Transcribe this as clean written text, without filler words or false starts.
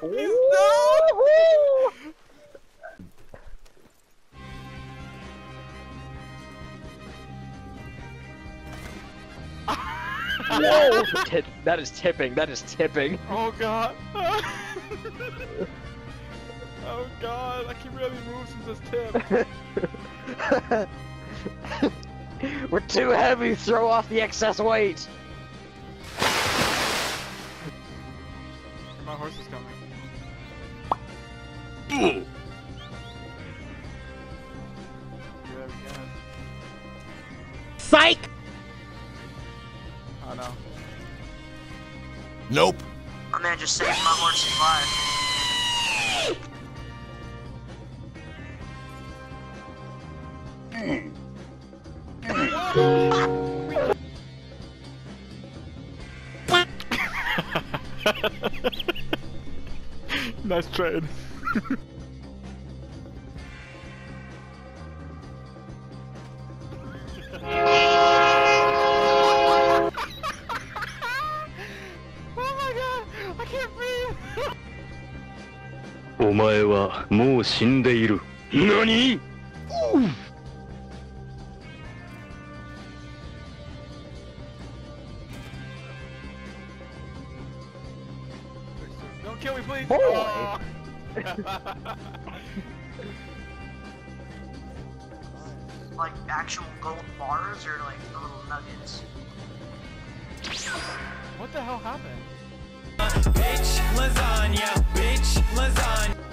He's down! No! That is tipping, that is tipping. Oh god. Oh god, I can barely move since this tip. We're too heavy, throw off the excess weight! My horse is coming. Psych! Oh no. Nope. My man just saved my horse's life. Nice trade. Omae wa mou shindeiru. Nani? Don't kill me, please! Boy! Oh. Like actual gold bars or like little nuggets? What the hell happened? Bitch lasagna! Bitch lasagna!